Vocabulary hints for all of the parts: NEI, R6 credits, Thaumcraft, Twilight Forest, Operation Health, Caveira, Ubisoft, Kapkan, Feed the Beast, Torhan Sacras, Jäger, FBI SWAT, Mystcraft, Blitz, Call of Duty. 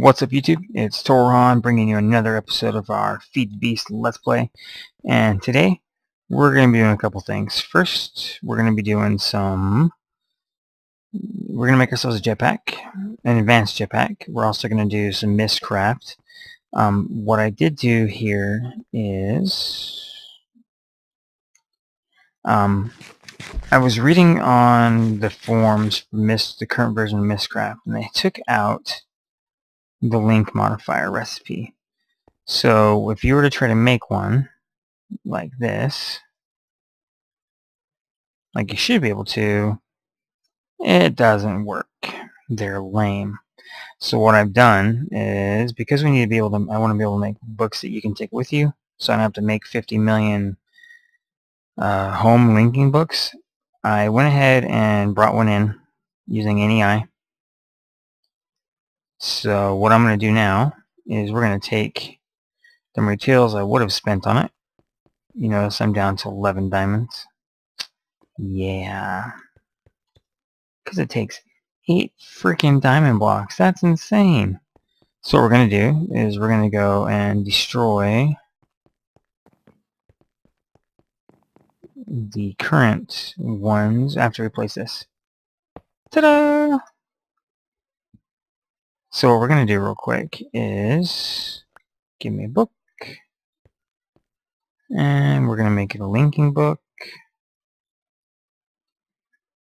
What's up, YouTube? It's Torhan bringing you another episode of our Feed the Beast Let's Play. And today, we're going to be doing a couple things. First, we're going to be doing some... We're going to make ourselves a jetpack, an advanced jetpack. We're also going to do some Mystcraft. What I did do here is... I was reading on the forums for the current version of Mystcraft, and they took out the link modifier recipe. So if you were to try to make one like this, like you should be able to, it doesn't work. They're lame. So what I've done is, because we need to be able to, I want to be able to make books that you can take with you, so I don't have to make 50 million home linking books. I went ahead and brought one in using NEI. So what I'm going to do now is we're going to take the materials I would have spent on it. You notice I'm down to 11 diamonds. Yeah. Because it takes 8 freaking diamond blocks. That's insane. So what we're going to do is we're going to go and destroy the current ones after we place this. Ta-da! So what we're going to do real quick is give me a book, and we're going to make it a linking book,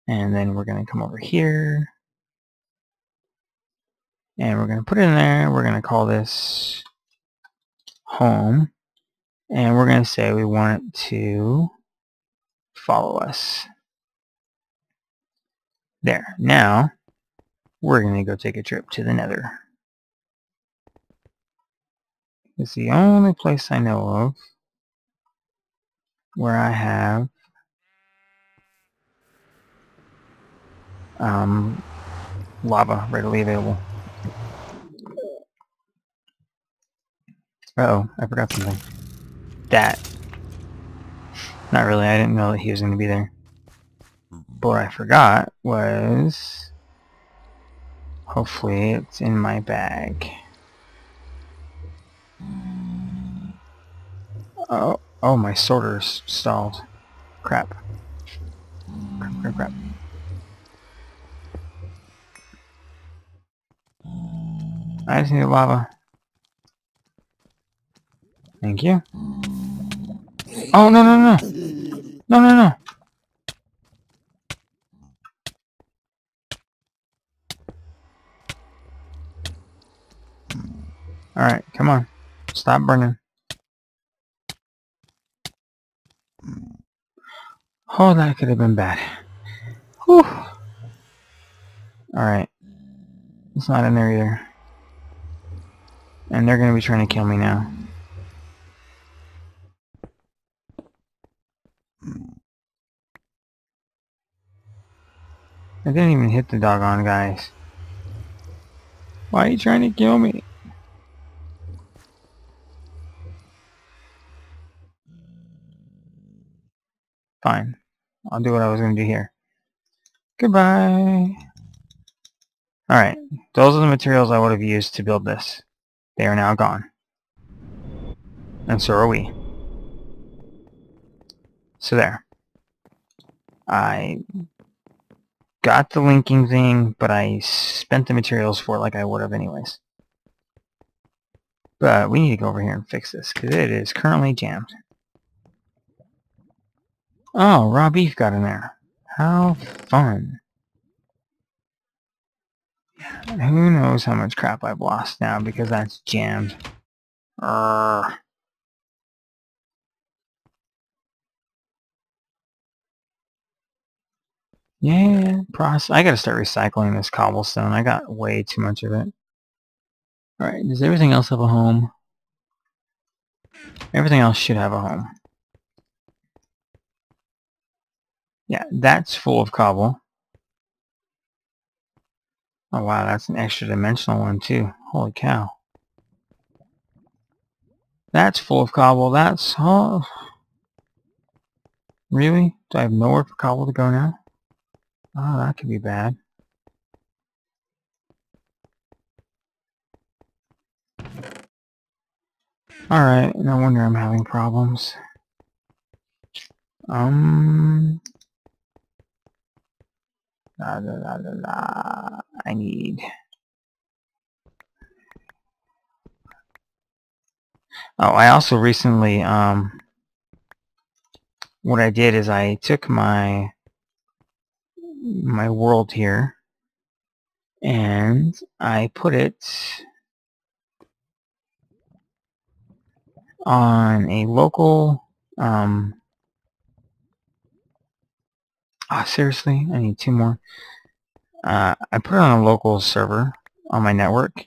and then we're going to come over here, and we're going to put it in there. We're going to call this home, and we're going to say we want it to follow us. There. Now we're going to go take a trip to the Nether. It's the only place I know of where I have lava readily available. Uh-oh, I forgot something. That. Not really, I didn't know that he was going to be there. But what I forgot was... Hopefully it's in my bag. Oh, my sorter's stalled. Crap. Crap. I just need lava. Thank you. Oh, no. No. Alright, come on. Stop burning. Oh, that could have been bad. Whew. Alright. It's not in there either. And they're going to be trying to kill me now. I didn't even hit the doggone guys. Why are you trying to kill me? Fine. I'll do what I was going to do here. Goodbye. Alright. Those are the materials I would have used to build this. They are now gone. And so are we. So there. I got the linking thing, but I spent the materials for it like I would have anyways. But we need to go over here and fix this, because it is currently jammed. Oh, raw beef got in there. How fun. Who knows how much crap I've lost now because that's jammed. Urgh. Yeah, I gotta start recycling this cobblestone. I got way too much of it. Alright, does everything else have a home? Everything else should have a home. Yeah, that's full of cobble. Oh wow, that's an extra dimensional one too. Holy cow. That's full of cobble. That's... Oh. Really? Do I have nowhere for cobble to go now? Oh, that could be bad. Alright, no wonder I'm having problems. I need... Oh, I also recently, what I did is I took my world here and I put it on a local, seriously, I need two more. I put it on a local server on my network.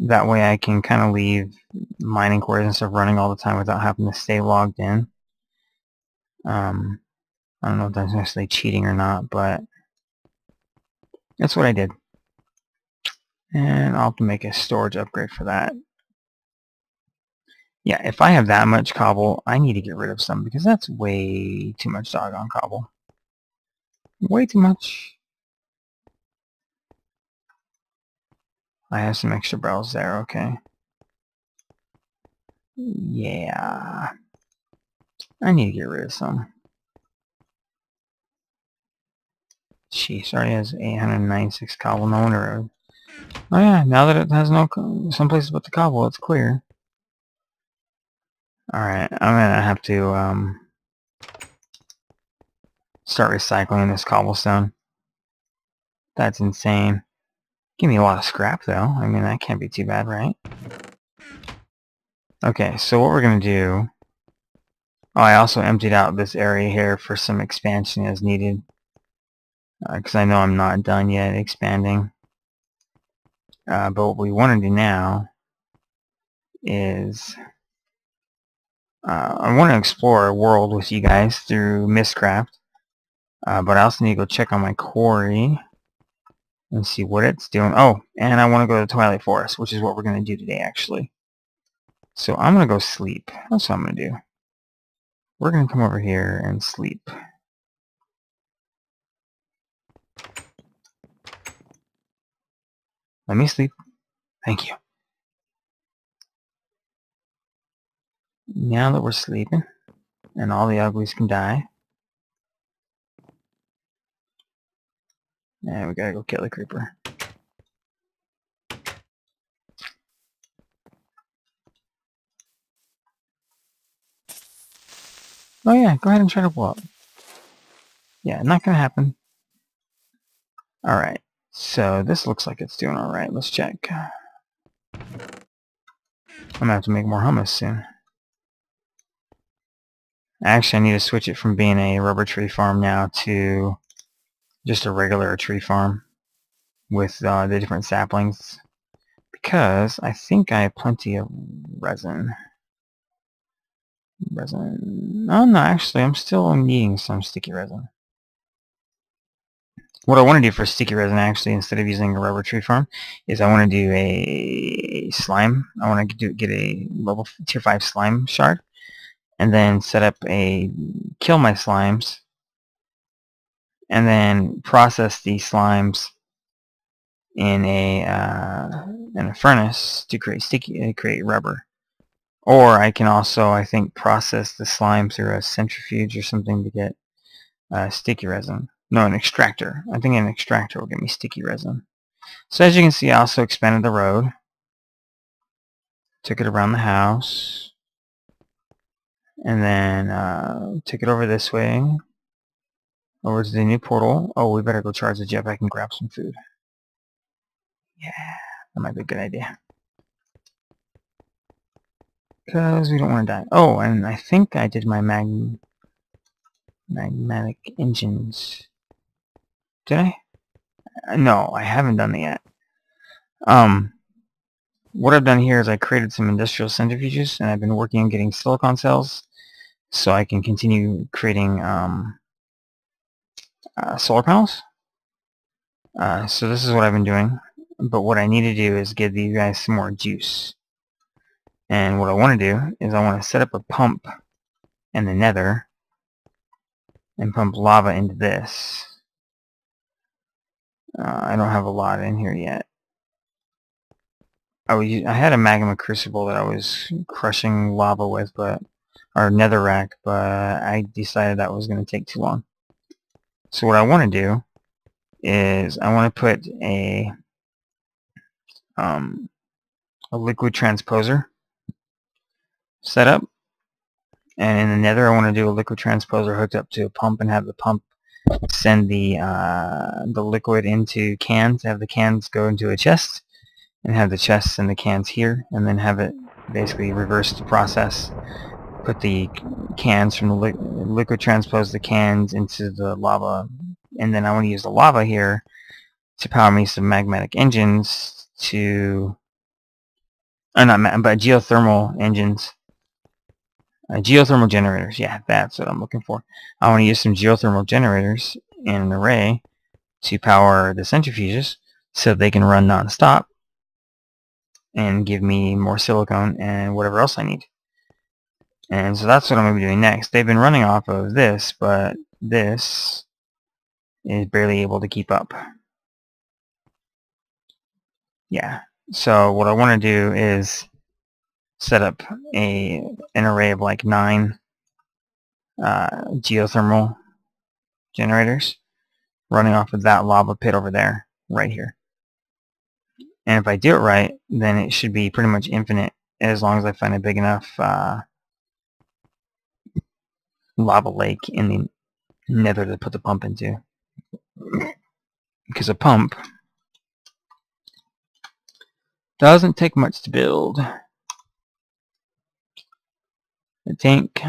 That way I can kind of leave mining cores and stuff running all the time without having to stay logged in. I don't know if that's necessarily cheating or not, but that's what I did. And I'll have to make a storage upgrade for that. Yeah, if I have that much cobble, I need to get rid of some because that's way too much doggone cobble. Way too much. I have some extra barrels there, okay. Yeah. I need to get rid of some. Jeez, already has 896 cobble. No wonder. Oh yeah, now that it has no... Some places but the cobble, it's clear. Alright, I'm gonna have to start recycling this cobblestone. That's insane. Give me a lot of scrap though. I mean, that can't be too bad, right? Okay, so what we're gonna do... Oh, I also emptied out this area here for some expansion as needed. Because I know I'm not done yet expanding. But what we want to do now is... I want to explore a world with you guys through Mystcraft. But I also need to go check on my quarry and see what it's doing. Oh, and I want to go to Twilight Forest, which is what we're going to do today, actually. So I'm going to go sleep. That's what I'm going to do. We're going to come over here and sleep. Let me sleep. Thank you. Now that we're sleeping, and all the uglies can die. And we gotta go kill the creeper. Oh yeah, go ahead and try to blow up. Yeah, not gonna happen. Alright, so this looks like it's doing alright. Let's check. I'm gonna have to make more hummus soon. Actually, I need to switch it from being a rubber tree farm now to just a regular tree farm with the different saplings, because I think I have plenty of resin. Oh no, actually I'm still needing some sticky resin. What I want to do for sticky resin, actually, instead of using a rubber tree farm, is I want to do a slime. I want to get a level tier 5 slime shard and then set up a kill my slimes and then process these slimes in a furnace to create create rubber. Or I can also, I think, process the slime through a centrifuge or something to get sticky resin. No, an extractor. I think an extractor will get me sticky resin. So as you can see, I also expanded the road. Took it around the house. And then took it over this way. Over to the new portal. Oh, we better go charge the jetpack and grab some food. Yeah, that might be a good idea. Because we don't want to die. Oh, and I think I did my magmatic engines. Did I? No, I haven't done that yet. What I've done here is I created some industrial centrifuges, and I've been working on getting silicon cells so I can continue creating solar panels. So this is what I've been doing, but what I need to do is give you guys some more juice. And what I want to do is I want to set up a pump in the nether and pump lava into this. I don't have a lot in here yet. I had a magma crucible that I was crushing lava with, or netherrack, but I decided that was going to take too long. So what I want to do is I want to put a liquid transposer set up, and in the nether I want to do a liquid transposer hooked up to a pump and have the pump send the liquid into cans, have the cans go into a chest, and have the chests and the cans here, and then have it basically reverse the process. Put the cans from the liquid transpose the cans into the lava, and then I want to use the lava here to power me some magmatic engines to, geothermal engines, geothermal generators. Yeah, that's what I'm looking for. I want to use some geothermal generators in an array to power the centrifuges so they can run non-stop and give me more silicone and whatever else I need. And so that's what I'm going to be doing next. They've been running off of this, but this is barely able to keep up. Yeah, so what I want to do is set up an array of like 9 geothermal generators running off of that lava pit over there, right here. And if I do it right, then it should be pretty much infinite as long as I find a big enough lava lake in the nether to put the pump into. Because a pump doesn't take much to build. I think,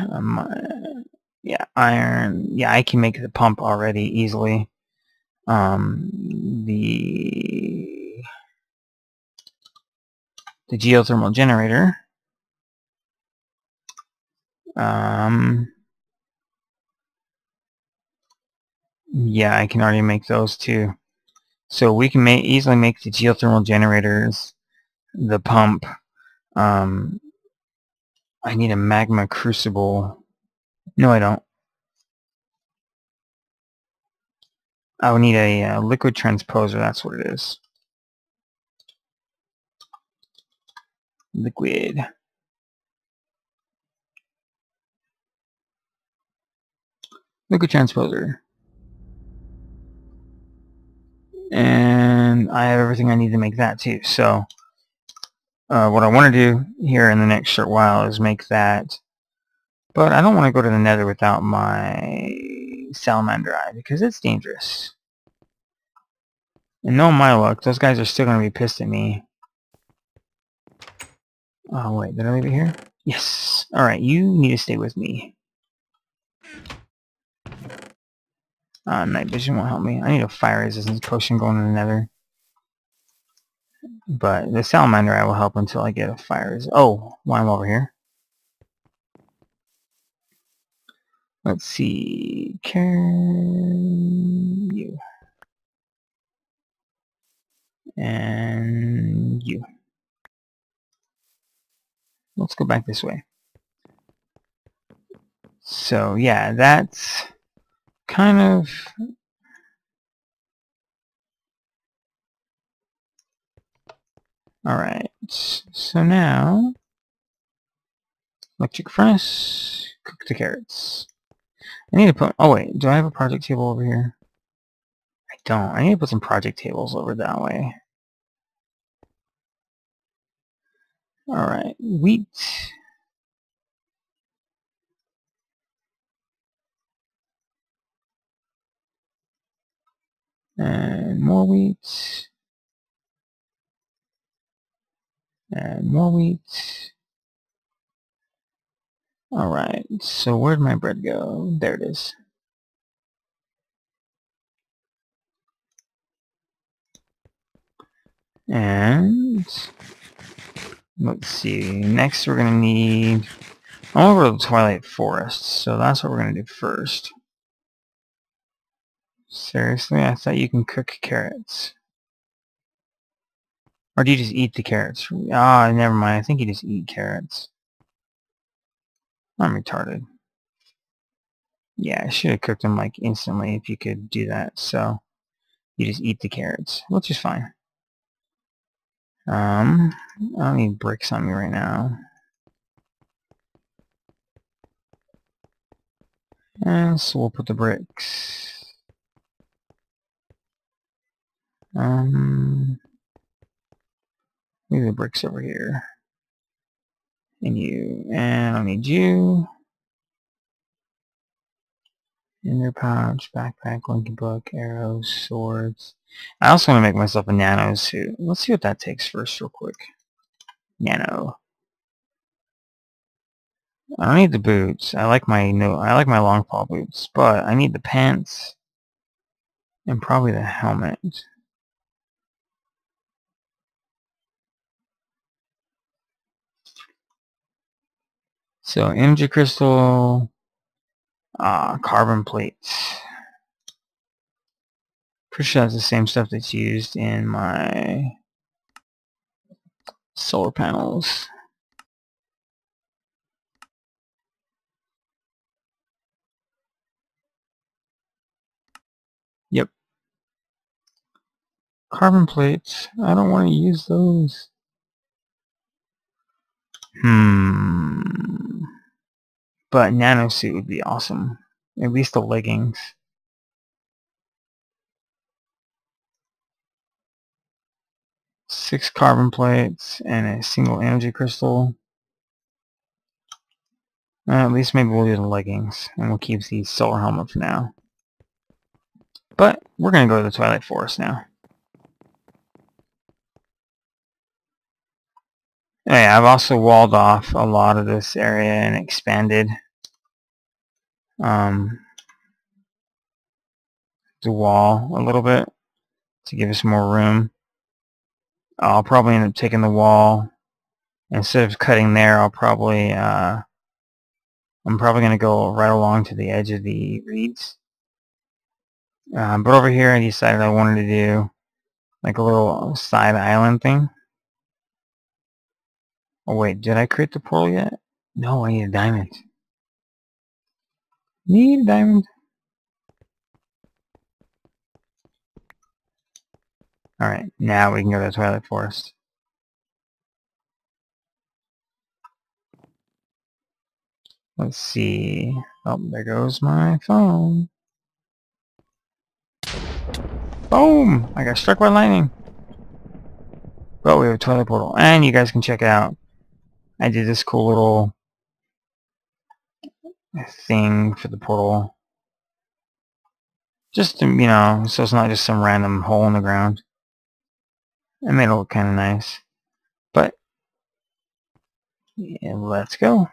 yeah, iron. Yeah, I can make the pump already easily. The geothermal generator. Yeah, I can already make those too. So we can easily make the geothermal generators, the pump. I need a magma crucible. No, I don't. I would need a liquid transposer. That's what it is. Liquid. Liquid transposer. And I have everything I need to make that too. So what I want to do here in the next short while is make that, but I don't want to go to the nether without my salamander eye because it's dangerous. And knowing my luck, those guys are still going to be pissed at me. Oh wait, did I leave it here? Yes. Alright, you need to stay with me. Night vision won't help me. I need a fire resistance potion going to the nether. But the salamander eye will help until I get a fire resistance. Oh, while I'm over here. Let's see. Can you? And you. Let's go back this way. So, yeah, that's kind of alright, so now electric furnace, cook the carrots. I need to put, oh wait, do I have a project table over here? I don't. I need to put some project tables over that way. Alright, wheat. And more wheat. And more wheat. Alright, so where'd my bread go? There it is. And let's see, next we're going to need, I'm over the Twilight Forest, so that's what we're going to do first. Seriously, I thought you can cook carrots. Or do you just eat the carrots? Ah, never mind, I think you just eat carrots. I'm retarded. Yeah, I should have cooked them like instantly if you could do that, so you just eat the carrots, which is fine. I don't need bricks on me right now. And so we'll put the bricks. Leave the bricks over here. And you. And I'll need you. Ender pouch, backpack, Lincoln book, arrows, swords. I also want to make myself a nano suit. Let's see what that takes first real quick. Nano. I don't need the boots. I like my long paw boots, but I need the pants and probably the helmet. So energy crystal, carbon plates. Pretty sure that's the same stuff that's used in my solar panels. Yep. Carbon plates. I don't want to use those. But nano suit would be awesome. At least the leggings. Six carbon plates and a single energy crystal. At least maybe we'll do the leggings and we'll keep the solar helmet for now. But we're gonna go to the Twilight Forest now. Oh yeah, I've also walled off a lot of this area and expanded the wall a little bit to give us more room. I'll probably end up taking the wall instead of cutting there. I'm probably gonna go right along to the edge of the reeds. But over here I decided I wanted to do like a little side island thing. Oh wait, did I create the portal yet? No, I need a diamond. Need a diamond. Alright, now we can go to the Twilight Forest. Let's see. Oh, there goes my phone. Boom! I got struck by lightning. But we have a toilet portal. And you guys can check it out. I did this cool little thing for the portal. Just to, you know, so it's not just some random hole in the ground. I made it look kind of nice. But, yeah, let's go.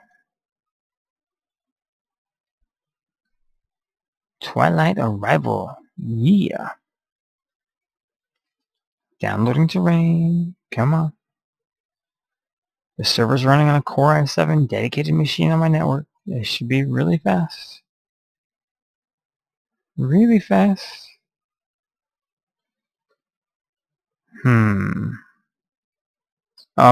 Twilight Arrival. Yeah. Downloading terrain. Come on. The server's running on a Core i7 dedicated machine on my network. It should be really fast. Really fast. Oh,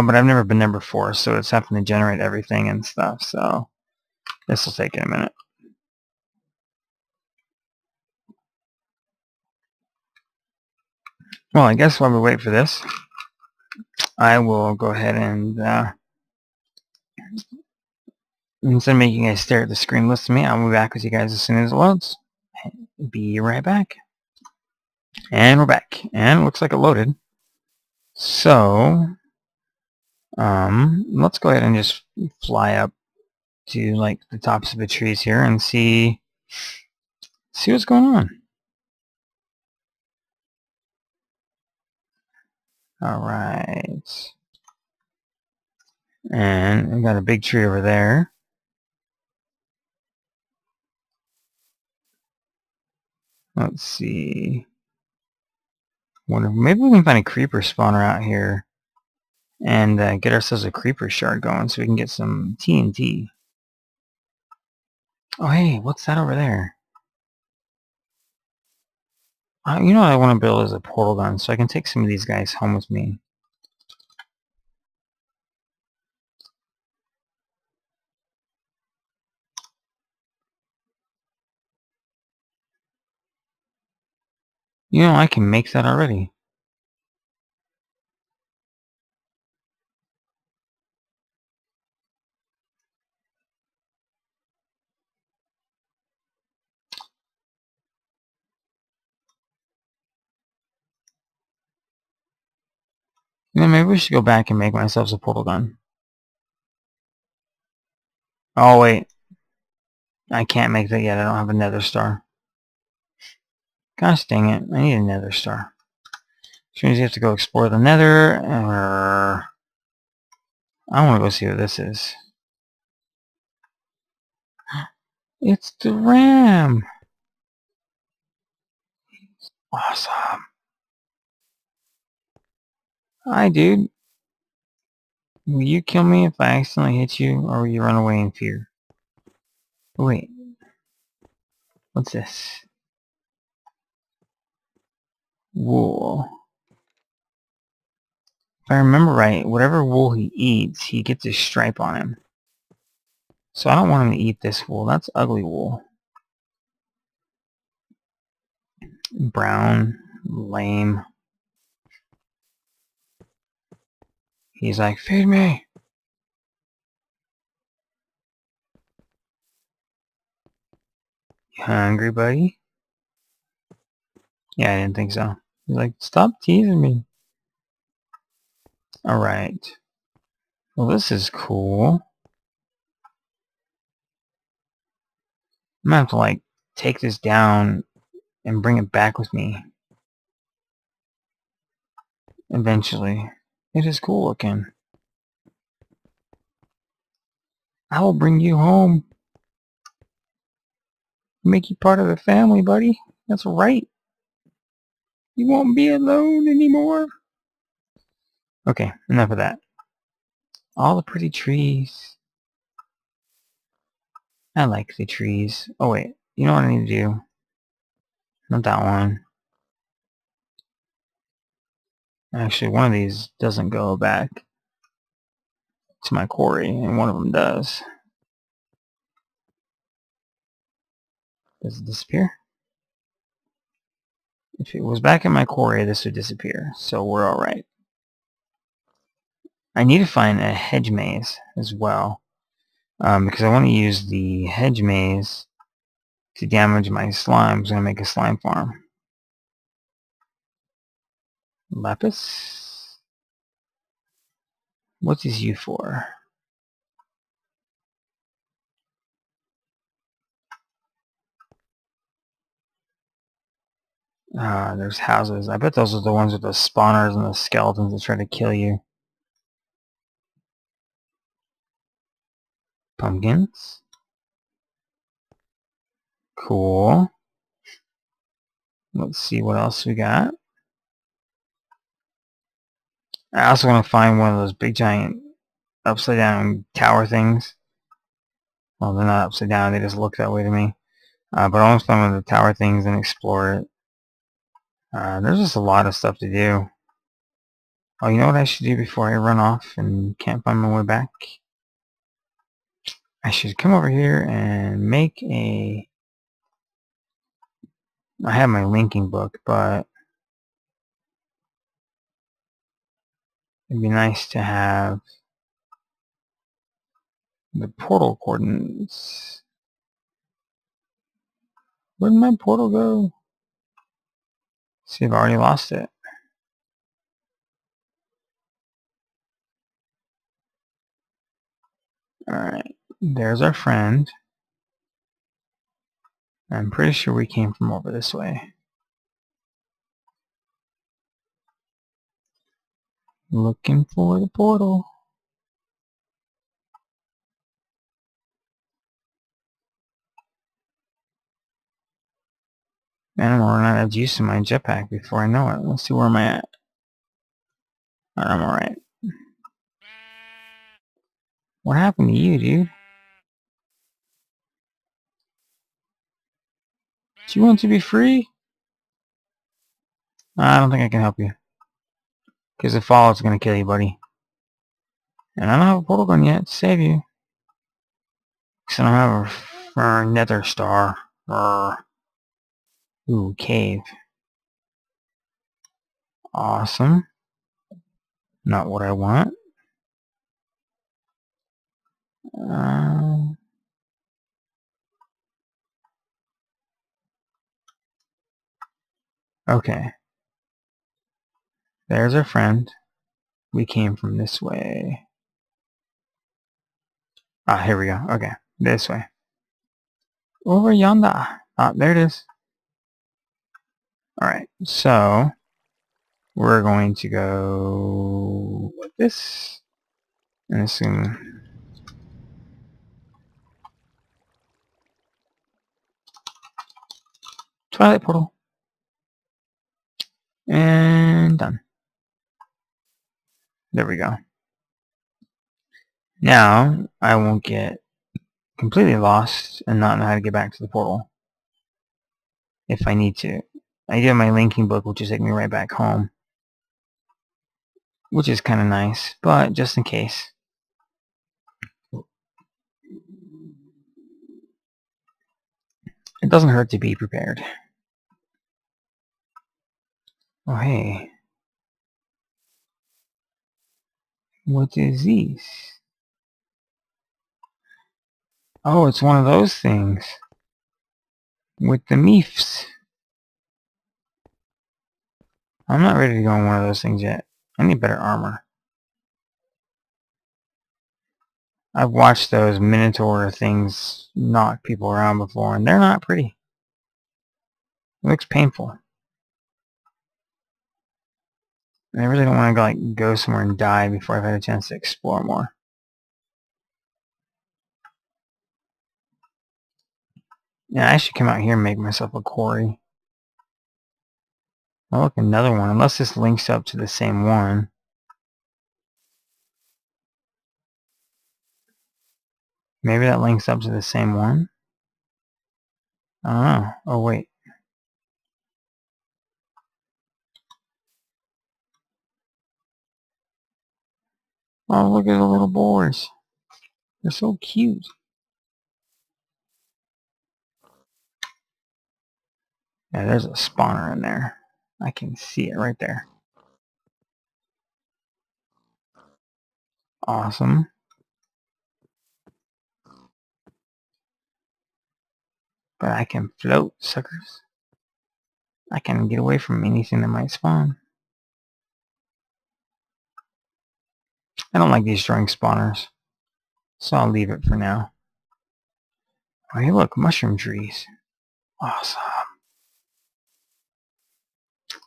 but I've never been there before, so it's having to generate everything and stuff, so this will take it a minute. Well, I guess while we wait for this, I will go ahead and instead of making you guys stare at the screen, listen to me. I'll be back with you guys as soon as it loads. Be right back. And we're back. And it looks like it loaded. So, let's go ahead and just fly up to like the tops of the trees here and see what's going on. Alright, and I've got a big tree over there. Let's see. Wonder, maybe we can find a creeper spawner out here and get ourselves a creeper shard going so we can get some TNT. Oh hey, what's that over there? You know what I want to build is a portal gun, so I can take some of these guys home with me. You know, I can make that already. And then maybe we should go back and make myself a portal gun. Oh wait, I can't make that yet. I don't have a nether star. Gosh dang it, I need a nether star. Which means you have to go explore the nether, or I want to go see what this is. It's the ram! Awesome! Hi dude! Will you kill me if I accidentally hit you, or will you run away in fear? Wait. What's this? Wool. If I remember right, whatever wool he eats, he gets a stripe on him. So I don't want him to eat this wool. That's ugly wool. Brown. Lame. He's like, feed me! You hungry, buddy? Yeah, I didn't think so. He's like, stop teasing me. Alright. Well, this is cool. I'm gonna have to, like, take this down and bring it back with me. Eventually. It is cool looking. I will bring you home. Make you part of the family, buddy. That's right. You won't be alone anymore. Okay, enough of that. All the pretty trees. I like the trees. Oh wait, you know what I need to do? Not that one. Actually, one of these doesn't go back to my quarry, and one of them does. Does it disappear? If it was back in my quarry, this would disappear, so we're alright. I need to find a hedge maze as well, because I want to use the hedge maze to damage my slime, so I'm going to make a slime farm. Lapis? What is you for? Ah, there's houses. I bet those are the ones with the spawners and the skeletons that try to kill you. Pumpkins? Cool. Let's see what else we got. I also want to find one of those big giant upside down tower things. Well, they're not upside down, they just look that way to me. But I want to find one of the tower things and explore it. There's just a lot of stuff to do. Oh, you know what I should do before I run off and can't find my way back? I should come over here and make a... I have my linking book, but... it'd be nice to have the portal coordinates. Where'd my portal go? See, I've already lost it. Alright, there's our friend. I'm pretty sure we came from over this way. Looking for the portal. Man, I'm gonna run out of juice in my jetpack before I know it. Let's see, where am I at? Alright, I'm alright. What happened to you, dude? Do you want to be free? I don't think I can help you. Because the fallout's gonna kill you, buddy. And I don't have a portal gun yet to save you. Because I don't have a nether star. Ooh, cave. Awesome. Not what I want. Okay. There's our friend. We came from this way. Ah, here we go. Okay, this way. Over yonder. Ah, there it is. Alright, so we're going to go with this and assume. Twilight portal. And done. There we go. Now I won't get completely lost and not know how to get back to the portal if I need to. I do have my linking book, which will take me right back home, which is kind of nice, but just in case. It doesn't hurt to be prepared. Oh, hey. What is this? Oh, it's one of those things. With the meefs. I'm not ready to go on one of those things yet. I need better armor. I've watched those Minotaur things knock people around before, and they're not pretty. It looks painful. And I really don't want to like go somewhere and die before I've had a chance to explore more. Yeah, I should come out here and make myself a quarry. Oh, look, another one. Unless this links up to the same one. Maybe that links up to the same one? I don't know. Oh, wait. Oh, look at the little boars. They're so cute. Yeah, there's a spawner in there. I can see it right there. Awesome. But I can float, suckers. I can get away from anything that might spawn. I don't like destroying spawners, so I'll leave it for now. Oh, hey, look, mushroom trees. Awesome.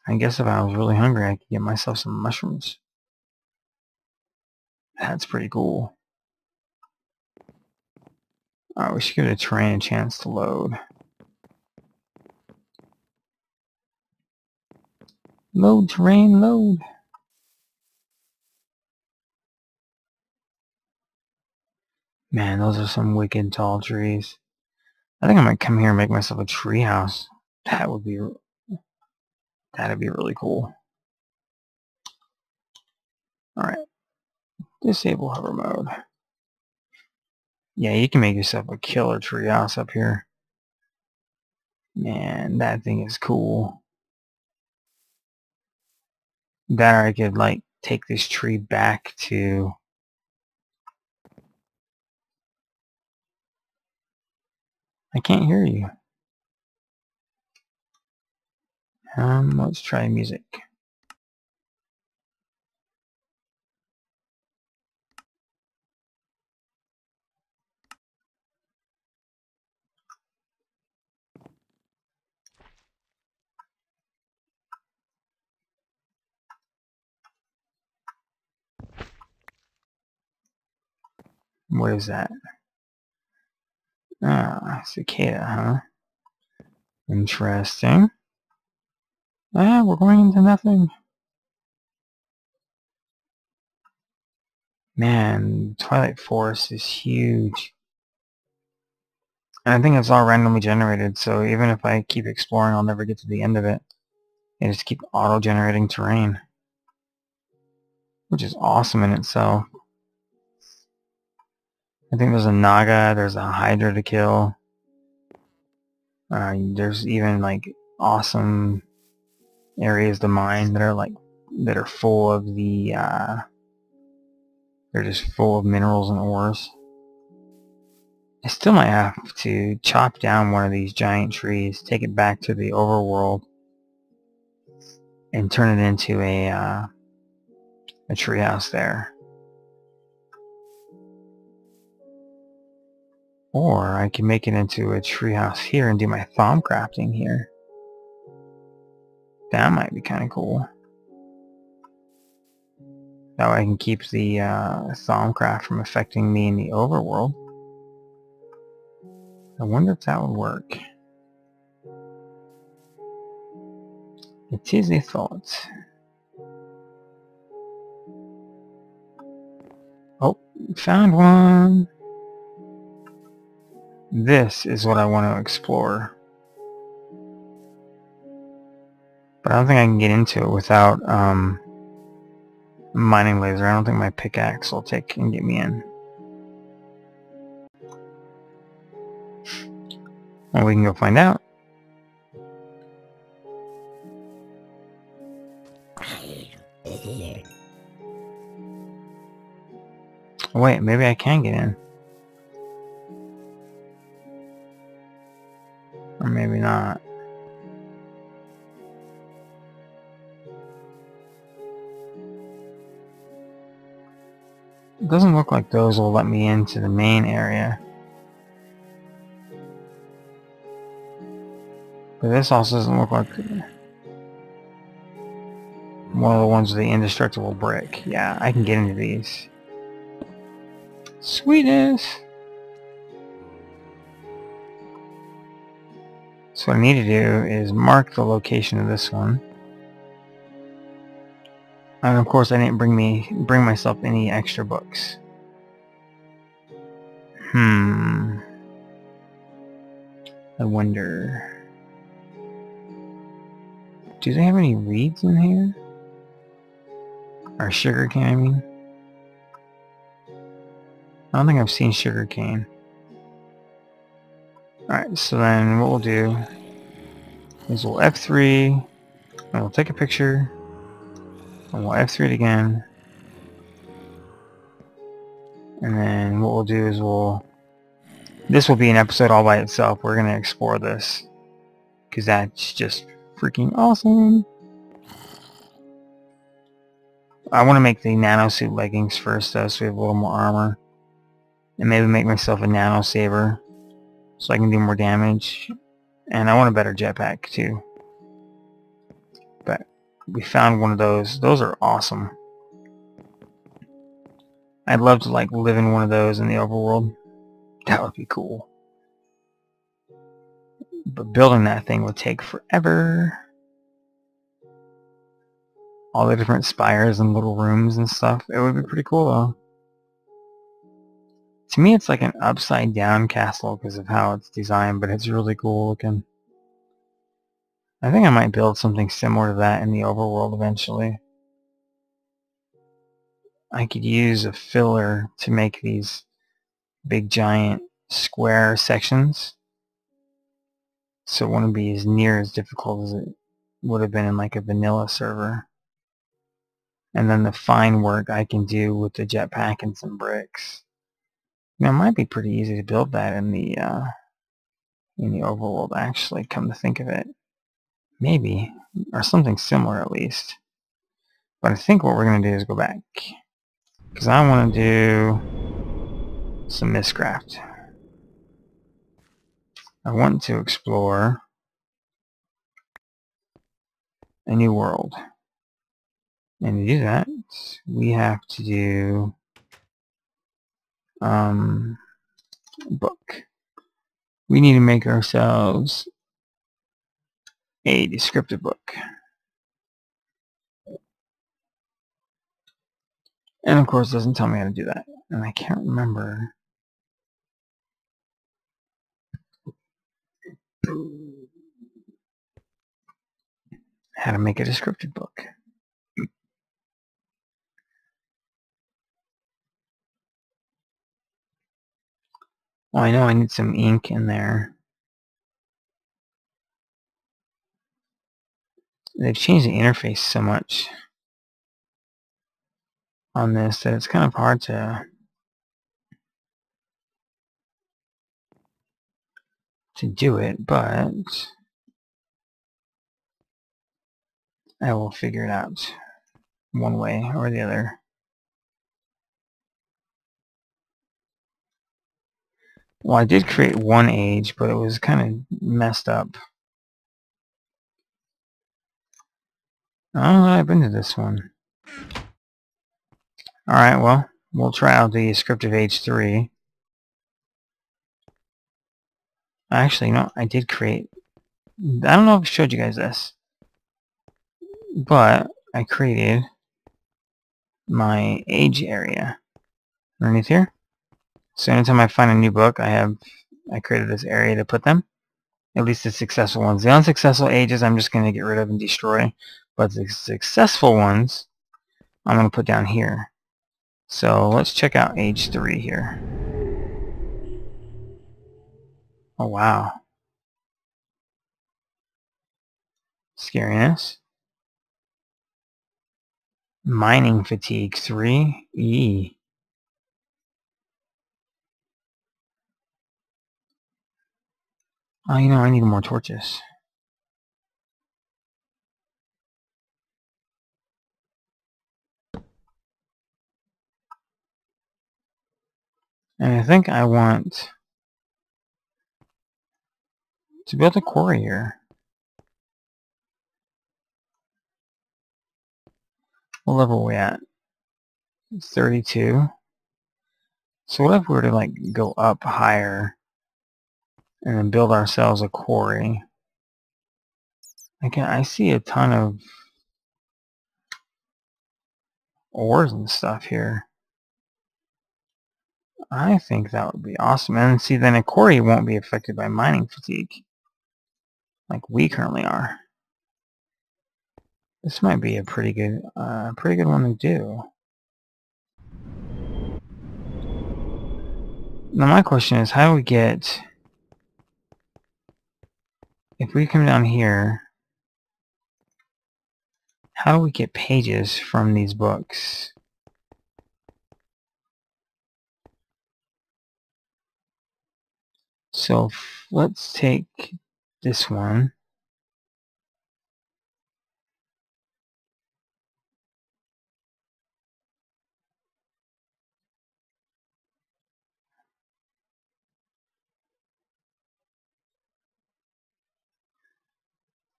I guess if I was really hungry, I could get myself some mushrooms. That's pretty cool. Alright, we should give the terrain a chance to load. Load, terrain, load. Man, those are some wicked tall trees. I think I might come here and make myself a tree house. That'd be really cool. Alright. Disable hover mode. Yeah, you can make yourself a killer tree house up here. Man, that thing is cool. That I could, like, take this tree back to... I can't hear you. Let's try music. What is that? Ah, cicada, huh? Interesting. Ah, we're going into nothing. Man, Twilight Forest is huge. And I think it's all randomly generated, so even if I keep exploring, I'll never get to the end of it. I just keep auto-generating terrain. Which is awesome in itself. I think there's a Naga, there's a Hydra to kill. There's even, like, awesome... areas to mine that are full of the they're just full of minerals and ores. I still might have to chop down one of these giant trees, take it back to the overworld, and turn it into a treehouse there. Or I can make it into a treehouse here and do my Thaum crafting here. That might be kind of cool. That way I can keep the Thaumcraft from affecting me in the overworld. I wonder if that would work. It is a thought. Oh, found one! This is what I want to explore. But I don't think I can get into it without mining laser. I don't think my pickaxe will take and get me in. Well, we can go find out. Wait, maybe I can get in. Or maybe not. It doesn't look like those will let me into the main area. But this also doesn't look like one of the ones with the indestructible brick. Yeah, I can get into these. Sweetness! So what I need to do is mark the location of this one. And of course I didn't bring myself any extra books. I wonder... do they have any reeds in here? Or sugarcane, I mean? I don't think I've seen sugarcane. Alright, so then what we'll do is we'll F3, and we'll take a picture, and we'll F3 it again. And then what we'll do is we'll... this will be an episode all by itself. We're going to explore this. Because that's just... freaking awesome. I want to make the nano suit leggings first though, so we have a little more armor, and maybe make myself a nano saber so I can do more damage, and I want a better jetpack too. But we found one of those. Those are awesome. I'd love to like live in one of those in the overworld. That would be cool. But building that thing would take forever. All the different spires and little rooms and stuff. It would be pretty cool though. To me it's like an upside down castle because of how it's designed, but it's really cool looking. I think I might build something similar to that in the overworld eventually. I could use a filler to make these big giant square sections. So it wouldn't be as near as difficult as it would have been in like a vanilla server. And then the fine work I can do with the jetpack and some bricks. Now it might be pretty easy to build that in the overworld actually, come to think of it. Maybe. Or something similar at least. But I think what we're going to do is go back. Because I want to do some Mystcraft. I want to explore a new world. And to do that, we have to do a book. We need to make ourselves a descriptive book. And of course it doesn't tell me how to do that. And I can't remember. How to make a descriptive book. Well, I know I need some ink in there. They've changed the interface so much on this that it's kind of hard to do it, but I will figure it out one way or the other. Well, I did create one age, but it was kind of messed up. I don't know that I've been to this one. Alright, well, we'll try out the script of age 3. Actually, no, I did create... I don't know if I showed you guys this, but I created my age area underneath here. So anytime I find a new book, I created this area to put them. At least the successful ones. The unsuccessful ages I'm just going to get rid of and destroy. But the successful ones I'm going to put down here. So let's check out age 3 here. Oh wow. Scariness. Mining fatigue 3. E. Oh, you know, I need more torches. And I think I want to build a quarry here. What level are we at? 32. So what if we were to like go up higher and then build ourselves a quarry? I see a ton of ores and stuff here. I think that would be awesome. And see, then a quarry won't be affected by mining fatigue like we currently are. This might be a pretty good one to do. Now my question is, how do we get... If we come down here, how do we get pages from these books? So let's take this one.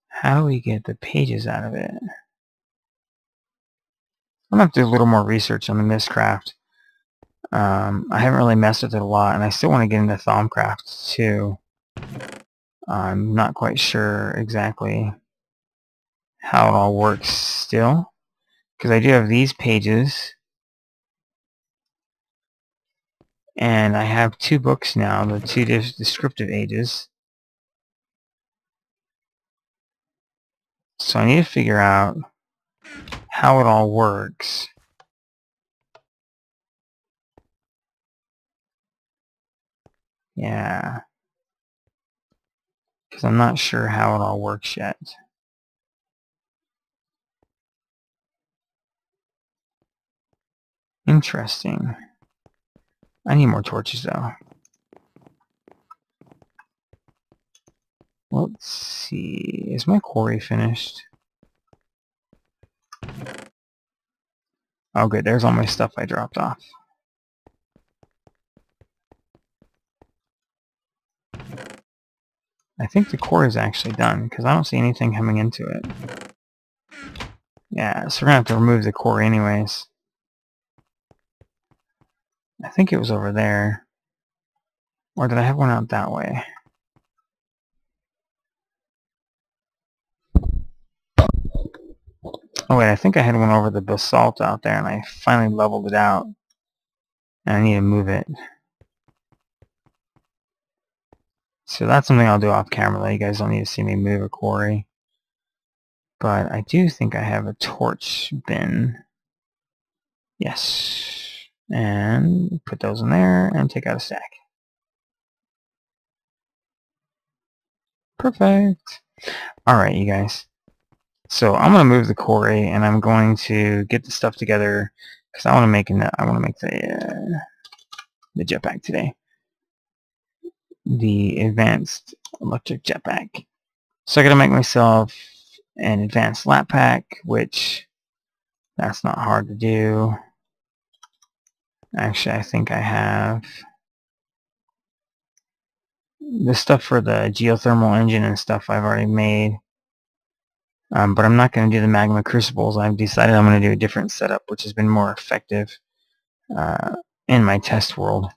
How do we get the pages out of it? I'm gonna have to do a little more research on the Mystcraft. I haven't really messed with it a lot, and I still want to get into Thaumcraft too. I'm not quite sure exactly how it all works still, because I do have these pages, and I have 2 books now, the 2 descriptive ages. So I need to figure out how it all works. Yeah. Because I'm not sure how it all works yet. Interesting. I need more torches though. Let's see, is my quarry finished? Oh good, there's all my stuff I dropped off. I think the quarry is actually done, because I don't see anything coming into it. Yeah, so we're going to have to remove the quarry anyways. I think it was over there. Or did I have one out that way? Oh wait, I think I had one over the basalt out there, and I finally leveled it out. And I need to move it. So that's something I'll do off camera, though. You guys don't need to see me move a quarry. But I do think I have a torch bin. Yes. And put those in there, and take out a stack. Perfect. Alright, you guys. So I'm gonna move the quarry, and I'm going to get the stuff together because I want to make the jetpack today, the advanced electric jetpack. So I gotta make myself an advanced lap pack, which that's not hard to do. Actually, I think I have the stuff for the geothermal engine and stuff I've already made, but I'm not going to do the magma crucibles. I've decided I'm going to do a different setup, which has been more effective in my test world,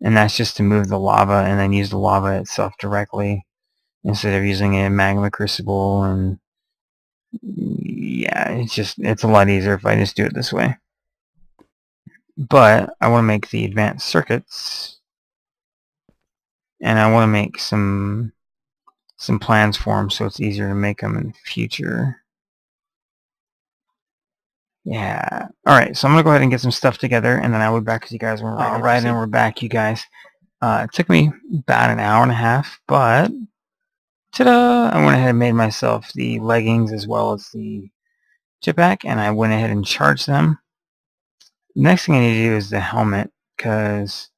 and that's just to move the lava and then use the lava itself directly instead of using a magma crucible. And yeah, it's a lot easier if I just do it this way. But I want to make the advanced circuits, and I want to make some plans for them so it's easier to make them in the future. Yeah. Alright, so I'm going to go ahead and get some stuff together, and then I'll be back with you guys when we're ready. Alright, and we're back, you guys. It took me about an hour and a half, but ta-da! I went ahead and made myself the leggings as well as the jetpack, and I went ahead and charged them. Next thing I need to do is the helmet, because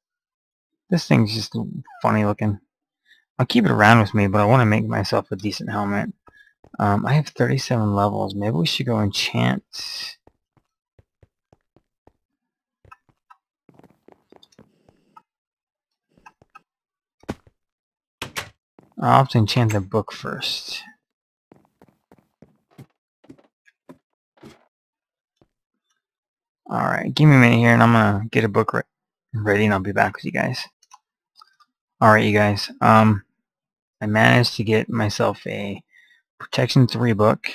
this thing's just funny looking. I'll keep it around with me, but I want to make myself a decent helmet. I have 37 levels. Maybe we should go enchant. I'll have to enchant the book first. Alright, give me a minute here, and I'm gonna get a book ready, and I'll be back with you guys. Alright, you guys, I managed to get myself a Protection 3 book,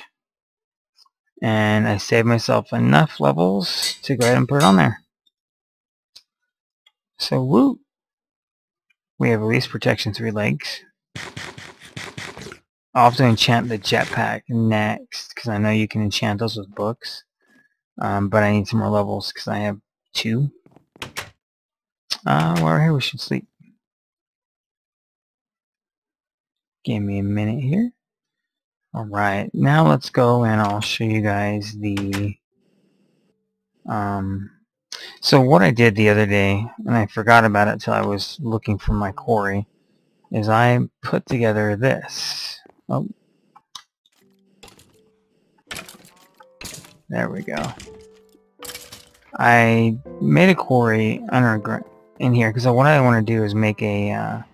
and I saved myself enough levels to go ahead and put it on there. So, woo! We have at least Protection 3 legs. I'll have to enchant the jetpack next, because I know you can enchant those with books. But I need some more levels because I have 2. While we're here, we should sleep. Give me a minute here. Alright, now let's go and I'll show you guys the... so what I did the other day, and I forgot about it till I was looking for my quarry, is I put together this. Oh. There we go. I made a quarry underground in here because what I want to do is make a an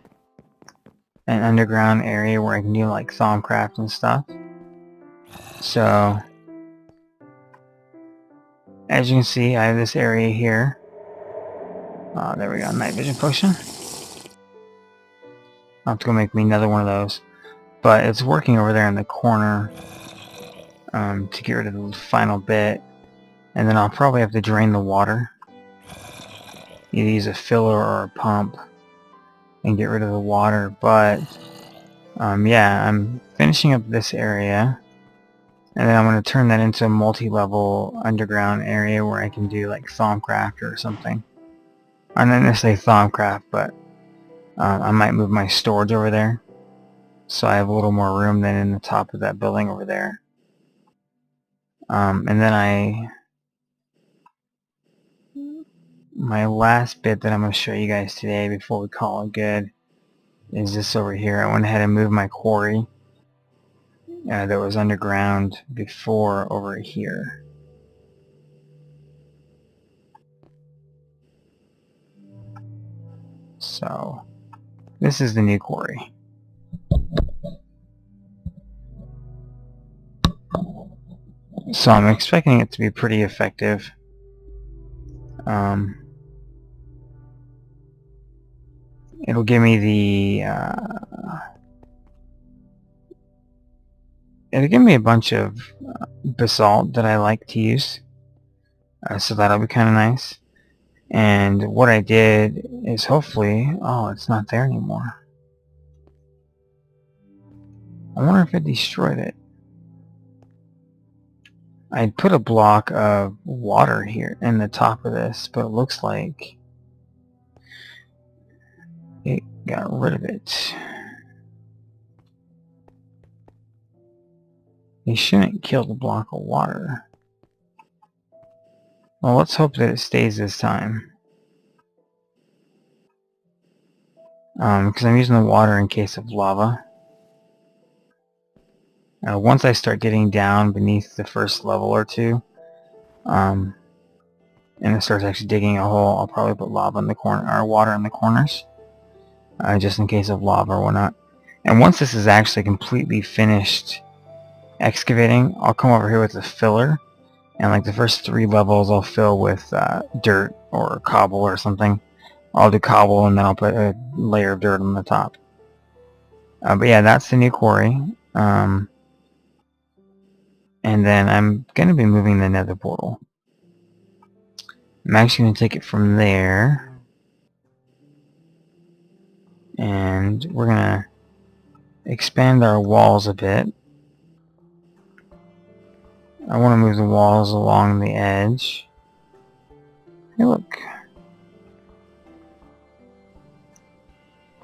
underground area where I can do like Thaumcraft and stuff. So as you can see, I have this area here. There we go, night vision potion. I'll have to go make me another one of those, but it's working over there in the corner. To get rid of the final bit, and then I'll probably have to drain the water, either use a filler or a pump and get rid of the water. But yeah, I'm finishing up this area, and then I'm going to turn that into a multi-level underground area where I can do like Thaumcraft or something. I'm not necessarily Thaumcraft, but I might move my storage over there so I have a little more room than in the top of that building over there. And then my last bit that I'm going to show you guys today before we call it good is this over here. I went ahead and moved my quarry that was underground before over here. So this is the new quarry. So I'm expecting it to be pretty effective. It'll give me the... it'll give me a bunch of basalt that I like to use. So that'll be kind of nice. And what I did is hopefully... Oh, it's not there anymore. I wonder if it destroyed it. I put a block of water here in the top of this, but it looks like it got rid of it. You shouldn't kill the block of water. Well, let's hope that it stays this time. Because I'm using the water in case of lava. Once I start getting down beneath the first level or two, and it starts actually digging a hole, I'll probably put lava in the corner, or water in the corners. just in case of lava or whatnot. And once this is actually completely finished excavating, I'll come over here with the filler, and like the first 3 levels I'll fill with dirt or cobble or something. I'll do cobble and then I'll put a layer of dirt on the top. But yeah, that's the new quarry. And then I'm going to be moving the nether portal. I'm actually going to take it from there. And we're going to expand our walls a bit. I want to move the walls along the edge. Hey, look.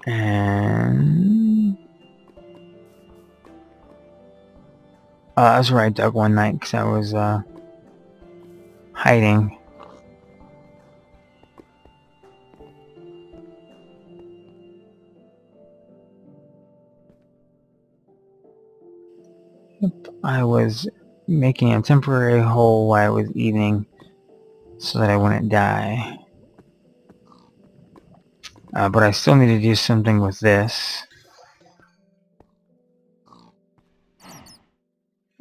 And that's where I dug one night because I was hiding. Yep, I was making a temporary hole while I was eating so that I wouldn't die. But I still need to do something with this.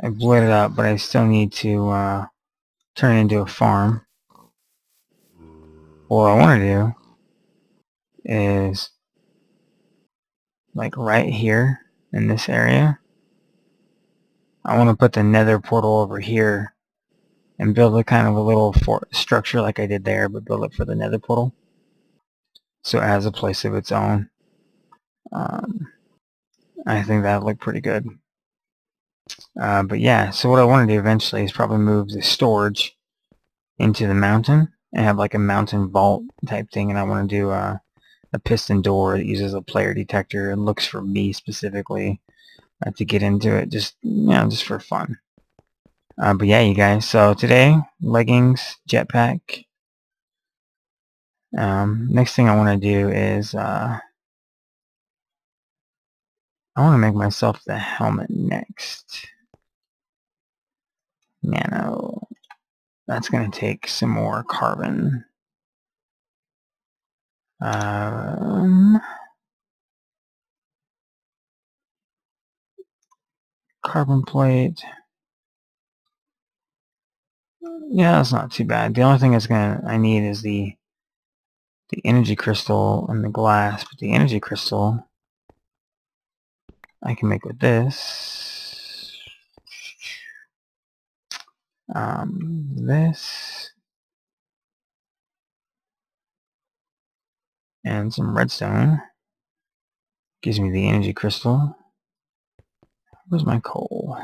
I blew it up, but I still need to turn it into a farm. What I want to do is, like right here in this area, I want to put the nether portal over here and build a kind of a little fort structure like I did there, but build it for the nether portal. So it has a place of its own. I think that looked pretty good. But yeah, so what I want to do eventually is probably move the storage into the mountain and have like a mountain vault type thing. And I want to do a piston door that uses a player detector and looks for me specifically to get into it. Just, you know, just for fun. But yeah, you guys. So today, leggings, jetpack. Next thing I want to do is I want to make myself the helmet next. Nano. That's going to take some more carbon. Carbon plate. Yeah, that's not too bad. The only thing that's I need is the energy crystal and the glass, but the energy crystal I can make with this, this, and some redstone. Gives me the energy crystal. Where's my coal?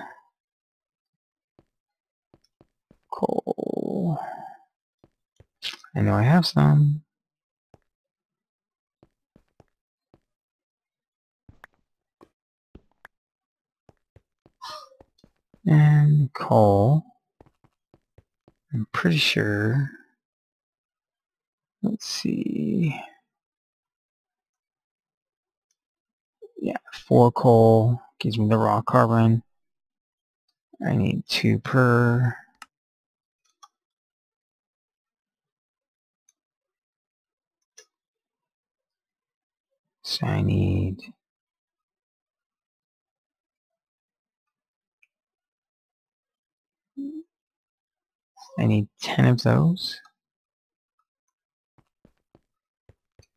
Coal. I know I have some. And coal. I'm pretty sure. Let's see. Yeah, 4 coal gives me the raw carbon. I need 2 per. So I need 10 of those.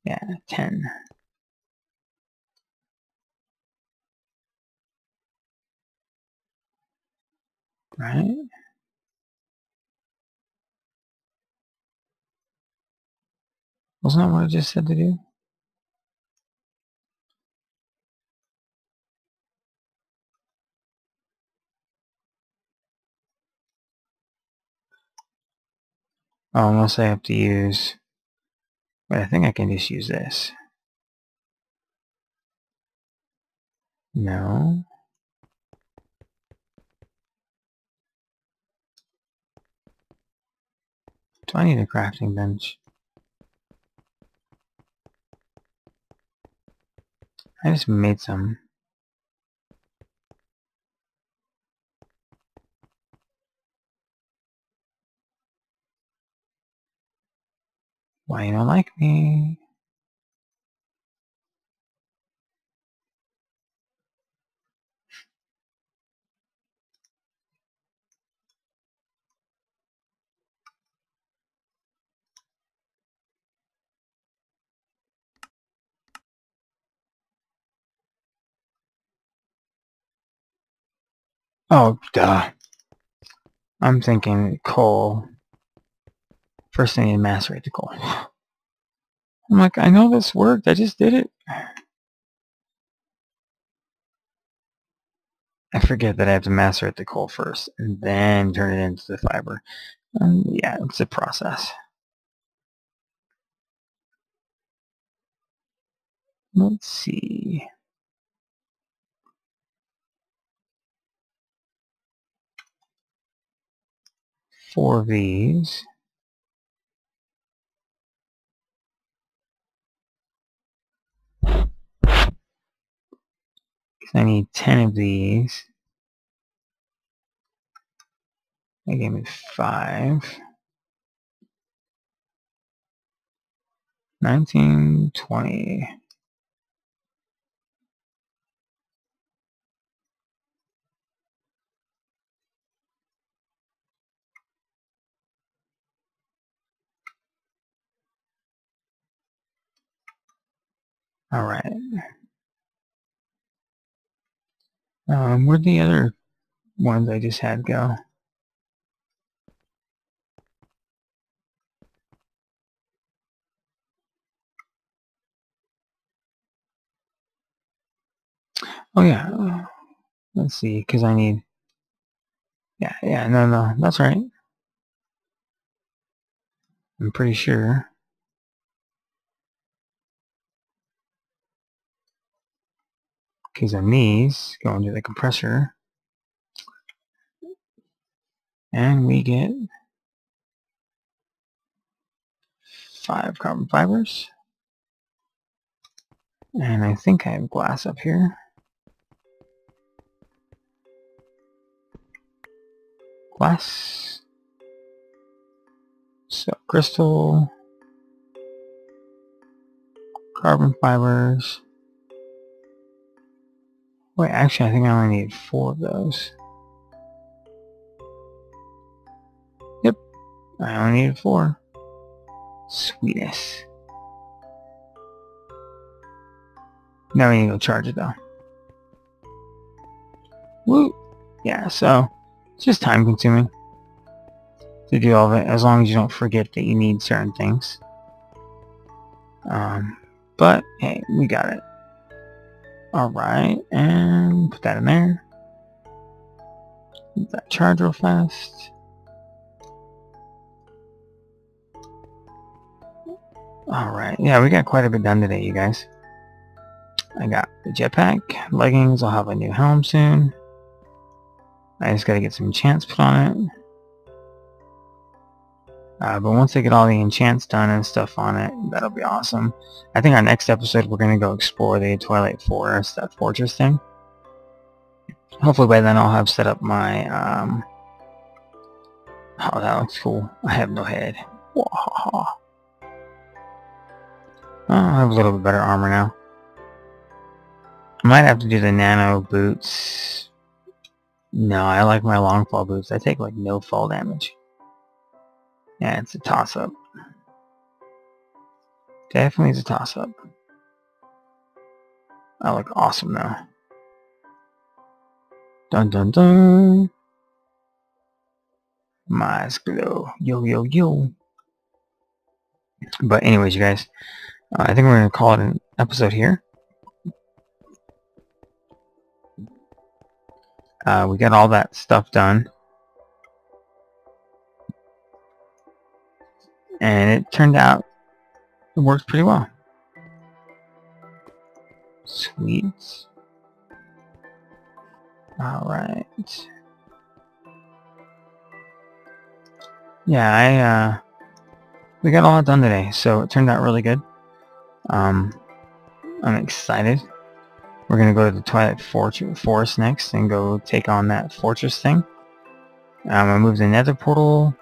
Yeah, 10. Right? Wasn't that what I just said to do? Oh, unless I have to use, but I think I can just use this. No. Do I need a crafting bench? I just made some. Why you don't like me? Oh, duh. I'm thinking coal. First thing you macerate the coal. I'm like, I know this worked. I just did it. I forget that I have to macerate the coal first and then turn it into the fiber. Yeah, it's a process. Let's see. Four of these. I need 10 of these. They gave me 5. 19, 20. All right. Where'd the other ones I just had go? Oh yeah. Let's see, because I need. Yeah. No, that's right. I'm pretty sure. Because on these, go into the compressor, and we get 5 carbon fibers, and I think I have glass up here. Glass, so crystal, carbon fibers. Wait, actually, I think I only need 4 of those. Yep, I only needed 4. Sweetness. Now we need to go charge it, though. Woo! Yeah, so, it's just time-consuming to do all of it, as long as you don't forget that you need certain things. But, hey, we got it. Alright, and put that in there. Let that charge real fast. Alright, yeah, we got quite a bit done today, you guys. I got the jetpack, leggings, I'll have a new helm soon. I just gotta get some enchants put on it. But once I get all the enchants done and stuff on it, that'll be awesome. I think our next episode we're going to go explore the Twilight Forest, that fortress thing. Hopefully by then I'll have set up my, oh, that looks cool. I have no head. Whoa. I have a little bit better armor now. I might have to do the nano boots. No, I like my long fall boots. I take, like, no fall damage. Yeah, it's a toss-up. Definitely is a toss-up. I look awesome though. Dun dun dun. My glow. Yo yo yo. But anyways, you guys, I think we're gonna call it an episode here. We got all that stuff done. And it turned out it works pretty well. Sweet. Alright. Yeah, we got all done today, so it turned out really good. I'm excited. We're gonna go to the Twilight Forest next and go take on that fortress thing. I'm gonna move the nether portal.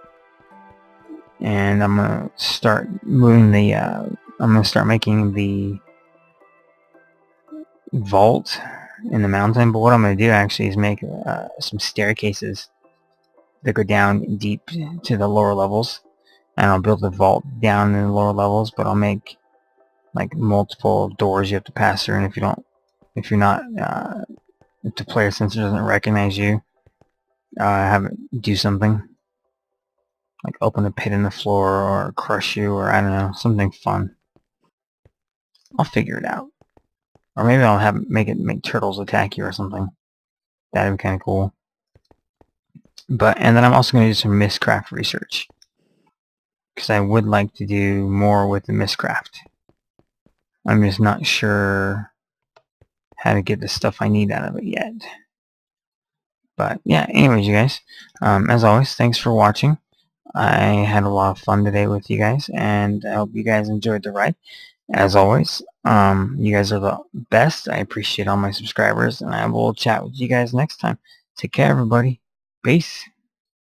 And I'm gonna start moving the. I'm gonna start making the vault in the mountain. But what I'm gonna do actually is make some staircases that go down deep to the lower levels, and I'll build the vault down in the lower levels. But I'll make like multiple doors you have to pass through, and if you're not, if the player sensor doesn't recognize you, have it do something. Like open a pit in the floor or crush you or I don't know, something fun. I'll figure it out. Or maybe I'll make turtles attack you or something. That'd be kinda cool. And then I'm also gonna do some Mystcraft research. Because I would like to do more with the Mystcraft. I'm just not sure how to get the stuff I need out of it yet. But yeah, anyways you guys, as always, thanks for watching. I had a lot of fun today with you guys, and I hope you guys enjoyed the ride. As always, you guys are the best. I appreciate all my subscribers, and I will chat with you guys next time. Take care, everybody. Peace.